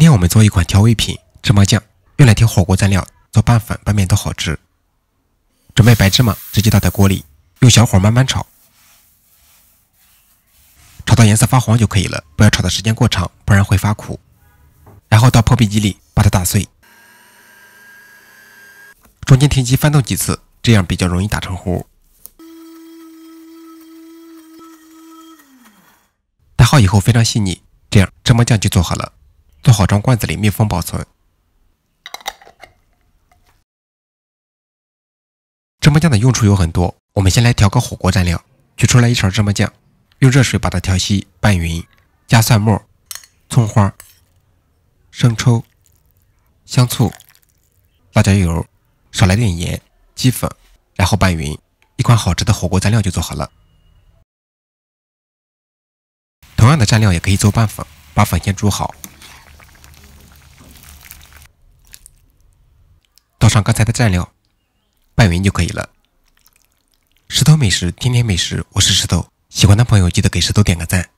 今天我们做一款调味品芝麻酱，用来调火锅蘸料，做拌饭、拌面都好吃。准备白芝麻，直接倒在锅里，用小火慢慢炒，炒到颜色发黄就可以了，不要炒的时间过长，不然会发苦。然后到破壁机里把它打碎，中间停机翻动几次，这样比较容易打成糊。打好以后非常细腻，这样芝麻酱就做好了。 做好装罐子里密封保存。芝麻酱的用处有很多，我们先来调个火锅蘸料。取出来一勺芝麻酱，用热水把它调稀拌匀，加蒜末、葱花、生抽、香醋、辣椒油，少来点盐、鸡粉，然后拌匀，一款好吃的火锅蘸料就做好了。同样的蘸料也可以做拌粉，把粉先煮好。 倒上刚才的蘸料，拌匀就可以了。石头美食，天天美食，我是石头。喜欢的朋友记得给石头点个赞。